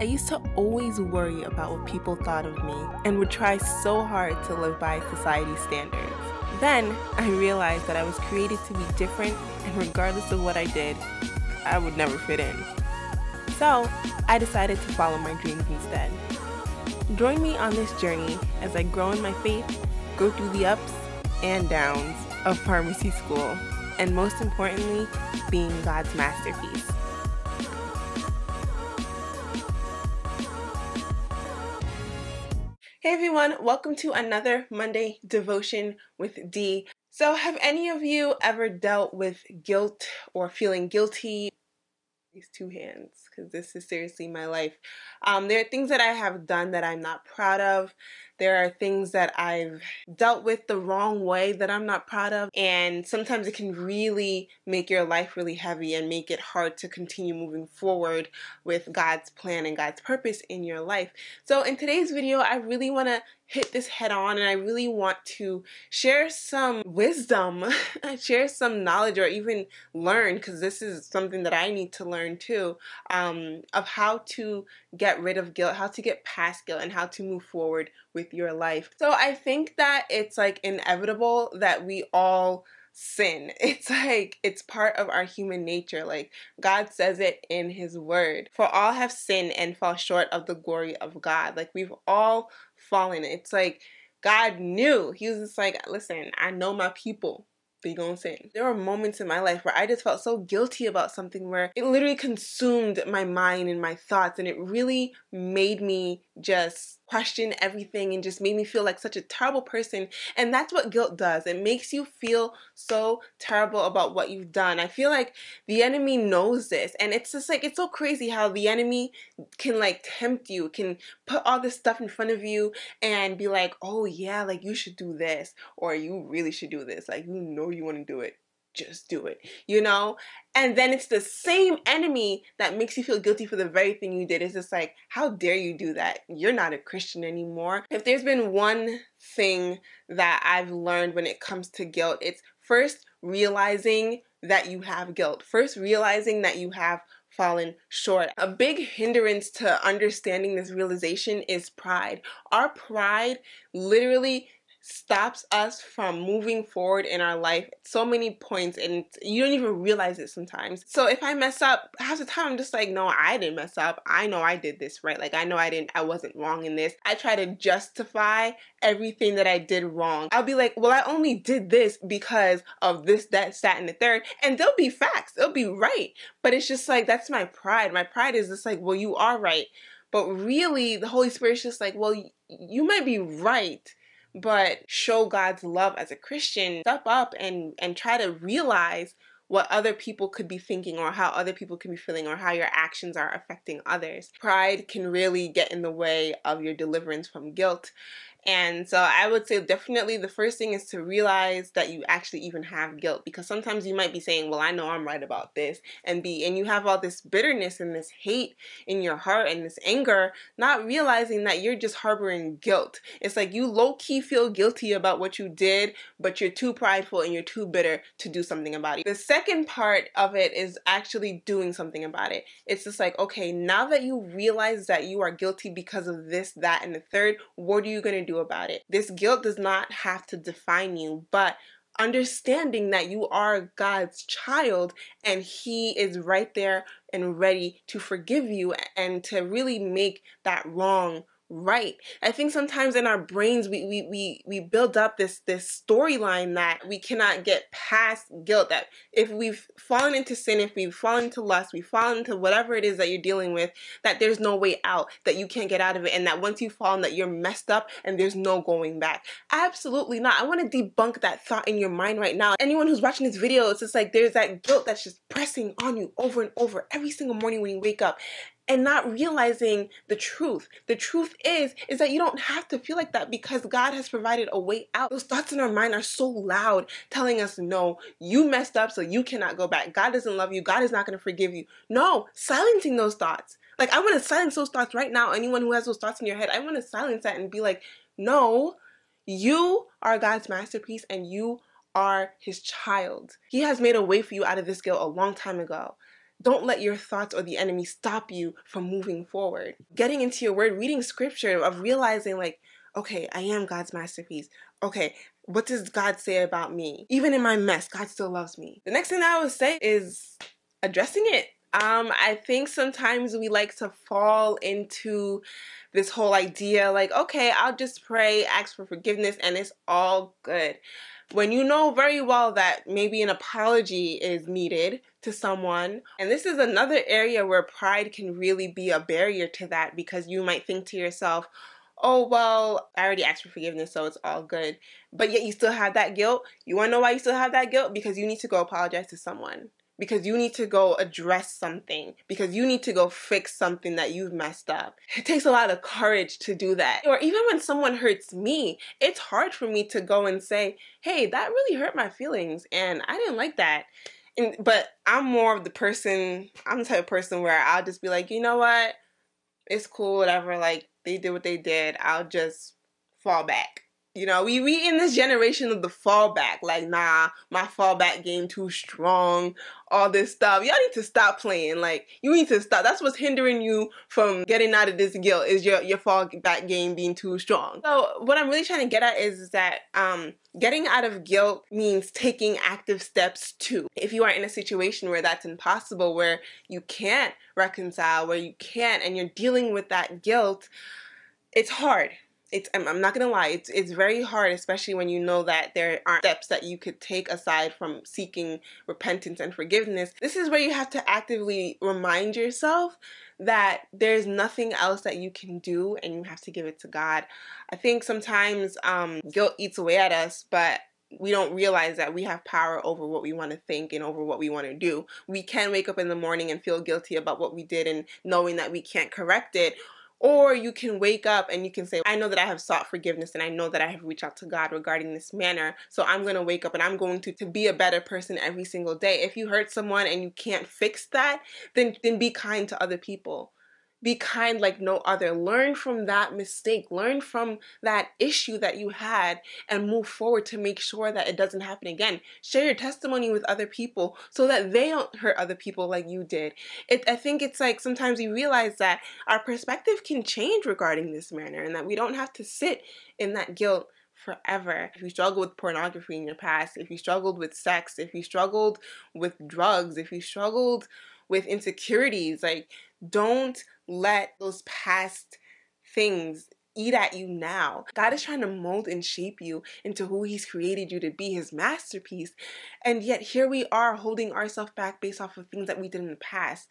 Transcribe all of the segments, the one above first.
I used to always worry about what people thought of me and would try so hard to live by society's standards. Then I realized that I was created to be different, and regardless of what I did, I would never fit in. So I decided to follow my dreams instead. Join me on this journey as I grow in my faith, go through the ups and downs of pharmacy school, and most importantly, being God's masterpiece. Hey everyone, welcome to another Monday devotion with Dee. So have any of you ever dealt with guilt or feeling guilty? These two hands, because this is seriously my life. There are things that I have done that I'm not proud of. There are things that I've dealt with the wrong way that I'm not proud of. And sometimes it can really make your life really heavy and make it hard to continue moving forward with God's plan and God's purpose in your life. So in today's video, I really want to hit this head on, and I really want to share some wisdom, share some knowledge, or even learn, because this is something that I need to learn too, of how to get rid of guilt, how to get past guilt, and how to move forward with your life. So I think that it's like inevitable that we all sin. It's like, it's part of our human nature. Like God says it in his word, for all have sinned and fall short of the glory of God. Like we've all fallen. It's like God knew. He was just like, listen, I know my people. They gonna sin. There were moments in my life where I just felt so guilty about something where it literally consumed my mind and my thoughts, and it really made me just question everything and just made me feel like such a terrible person. And that's what guilt does. It makes you feel so terrible about what you've done. I feel like the enemy knows this, and it's just like, it's so crazy how the enemy can like tempt you, can put all this stuff in front of you and be like, oh yeah, like you should do this, or you really should do this, like you know you want to do it, just do it, you know? And then it's the same enemy that makes you feel guilty for the very thing you did. It's just like, how dare you do that? You're not a Christian anymore. If there's been one thing that I've learned when it comes to guilt, it's first realizing that you have guilt, first realizing that you have fallen short. A big hindrance to understanding this realization is pride. Our pride literally stops us from moving forward in our life at so many points, and you don't even realize it sometimes. So if I mess up, half the time I'm just like, no, I didn't mess up. I know I did this right. Like I know I wasn't wrong in this. I try to justify everything that I did wrong. I'll be like, well, I only did this because of this, that, that, and the third, and they'll be facts. They'll be right. But it's just like, that's my pride. My pride is just like, well, you are right. But really the Holy Spirit's just like, well, you might be right, but show God's love as a Christian. Step up and try to realize what other people could be thinking, or how other people could be feeling, or how your actions are affecting others. Pride can really get in the way of your deliverance from guilt. And so I would say definitely the first thing is to realize that you actually even have guilt, because sometimes you might be saying, well, I know I'm right about this, and you have all this bitterness and this hate in your heart and this anger, not realizing that you're just harboring guilt. It's like you low-key feel guilty about what you did, but you're too prideful and you're too bitter to do something about it. The second part of it is actually doing something about it. It's just like, okay, now that you realize that you are guilty because of this, that, and the third, what are you going to do about it? This guilt does not have to define you, but understanding that you are God's child and he is right there and ready to forgive you and to really make that wrong right. I think sometimes in our brains we build up this storyline that we cannot get past guilt, that if we've fallen into sin, if we've fallen into lust, we've fallen into whatever it is that you're dealing with, that there's no way out, that you can't get out of it, and that once you've fallen that you're messed up and there's no going back. Absolutely not. I want to debunk that thought in your mind right now. Anyone who's watching this video, it's just like there's that guilt that's just pressing on you over and over every single morning when you wake up, and not realizing the truth. The truth is that you don't have to feel like that, because God has provided a way out. Those thoughts in our mind are so loud, telling us, no, you messed up, so you cannot go back. God doesn't love you. God is not going to forgive you. No, silencing those thoughts. Like, I want to silence those thoughts right now. Anyone who has those thoughts in your head, I want to silence that and be like, no, you are God's masterpiece and you are his child. He has made a way for you out of this guilt a long time ago. Don't let your thoughts or the enemy stop you from moving forward. Getting into your word, reading scripture, of realizing like, okay, I am God's masterpiece. Okay, what does God say about me? Even in my mess, God still loves me. The next thing I would say is addressing it. I think sometimes we like to fall into this whole idea like, okay, I'll just pray, ask for forgiveness, and it's all good. When you know very well that maybe an apology is needed to someone. And this is another area where pride can really be a barrier to that, because you might think to yourself, oh, well, I already asked for forgiveness, so it's all good. But yet you still have that guilt. You want to know why you still have that guilt? Because you need to go apologize to someone. Because you need to go address something. Because you need to go fix something that you've messed up. It takes a lot of courage to do that. Or even when someone hurts me, it's hard for me to go and say, hey, that really hurt my feelings and I didn't like that. But I'm more of the person, I'm the type of person where I'll just be like, you know what? It's cool, whatever, like they did what they did. I'll just fall back. You know, we in this generation of the fallback, like, nah, my fallback game too strong, all this stuff. Y'all need to stop playing. Like, you need to stop. That's what's hindering you from getting out of this guilt, is your fallback game being too strong. So what I'm really trying to get at is that getting out of guilt means taking active steps too. If you are in a situation where that's impossible, where you can't reconcile, where you can't, and you're dealing with that guilt, it's hard. I'm not gonna lie, it's very hard, especially when you know that there aren't steps that you could take aside from seeking repentance and forgiveness. This is where you have to actively remind yourself that there's nothing else that you can do and you have to give it to God. I think sometimes guilt eats away at us, but we don't realize that we have power over what we want to think and over what we want to do. We can wake up in the morning and feel guilty about what we did and knowing that we can't correct it. Or you can wake up and you can say, I know that I have sought forgiveness and I know that I have reached out to God regarding this matter, so I'm going to wake up and I'm going to be a better person every single day. If you hurt someone and you can't fix that, then be kind to other people. Be kind like no other. Learn from that mistake. Learn from that issue that you had and move forward to make sure that it doesn't happen again. Share your testimony with other people so that they don't hurt other people like you did. I think it's like sometimes we realize that our perspective can change regarding this matter and that we don't have to sit in that guilt forever. If you struggled with pornography in your past, if you struggled with sex, if you struggled with drugs, if you struggled with insecurities, like, don't let those past things eat at you now. God is trying to mold and shape you into who He's created you to be, His masterpiece. And yet here we are holding ourselves back based off of things that we did in the past.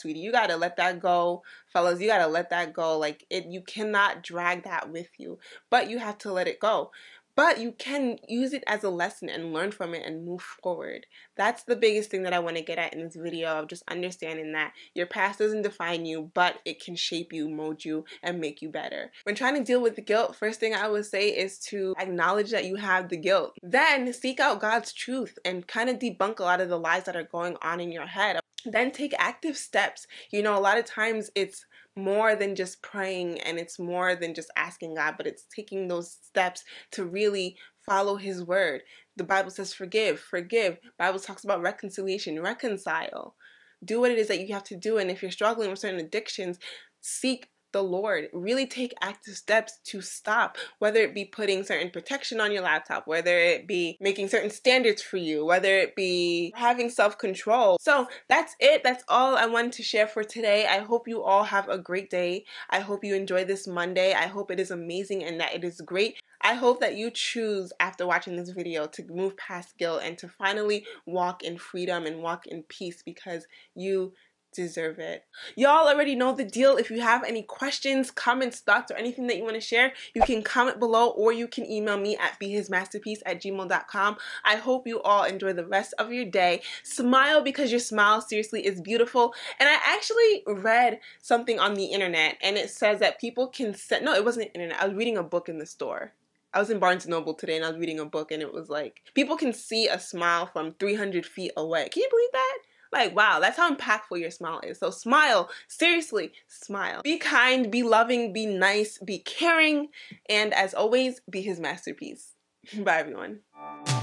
Sweetie, you gotta let that go. Fellas, you gotta let that go. Like, you cannot drag that with you, but you have to let it go. But you can use it as a lesson and learn from it and move forward. That's the biggest thing that I want to get at in this video, of just understanding that your past doesn't define you, but it can shape you, mold you, and make you better. When trying to deal with the guilt, first thing I would say is to acknowledge that you have the guilt. Then seek out God's truth and kind of debunk a lot of the lies that are going on in your head. Then take active steps. You know, a lot of times it's more than just praying and it's more than just asking God, but it's taking those steps to really follow His word. The Bible says forgive, forgive. Bible talks about reconciliation, reconcile. Do what it is that you have to do, and if you're struggling with certain addictions, seek the Lord. Really take active steps to stop, whether it be putting certain protection on your laptop, whether it be making certain standards for you, whether it be having self-control. So that's it. That's all I wanted to share for today. I hope you all have a great day. I hope you enjoy this Monday. I hope it is amazing and that it is great. I hope that you choose, after watching this video, to move past guilt and to finally walk in freedom and walk in peace, because you deserve it. Y'all already know the deal. If you have any questions, comments, thoughts, or anything that you want to share, you can comment below or you can email me at behismasterpiece@gmail.com. I hope you all enjoy the rest of your day. Smile, because your smile seriously is beautiful. And I actually read something on the internet and it says that people can send, no, it wasn't the internet. I was reading a book in the store. I was in Barnes & Noble today and I was reading a book and it was like, people can see a smile from 300 feet away. Can you believe that? Like, wow, that's how impactful your smile is. So smile, seriously, smile. Be kind, be loving, be nice, be caring, and as always, be His masterpiece. Bye, everyone.